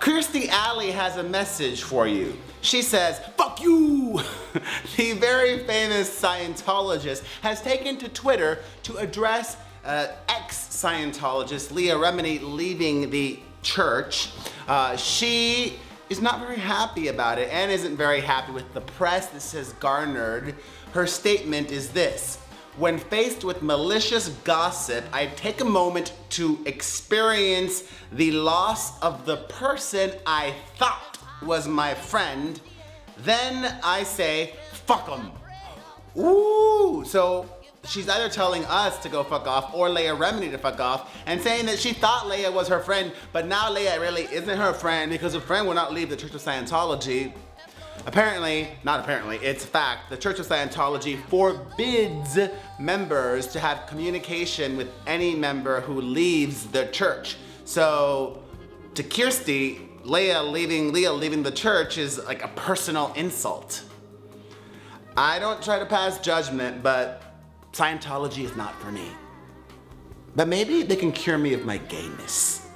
Kirstie Alley has a message for you. She says, "Fuck you!" The very famous Scientologist has taken to Twitter to address ex-Scientologist Leah Remini leaving the church. She is not very happy about it and isn't very happy with the press this has garnered. Her statement is this: "When faced with malicious gossip, I take a moment to experience the loss of the person I thought was my friend. Then I say, fuck them." Ooh, so she's either telling us to go fuck off or Leah Remini to fuck off, and saying that she thought Leah was her friend, but now Leah really isn't her friend because her friend will not leave the Church of Scientology. Apparently, not apparently, it's a fact, the Church of Scientology forbids members to have communication with any member who leaves the church. So to Kirstie, Leah leaving the church is like a personal insult. I don't try to pass judgment, but Scientology is not for me. But maybe they can cure me of my gayness.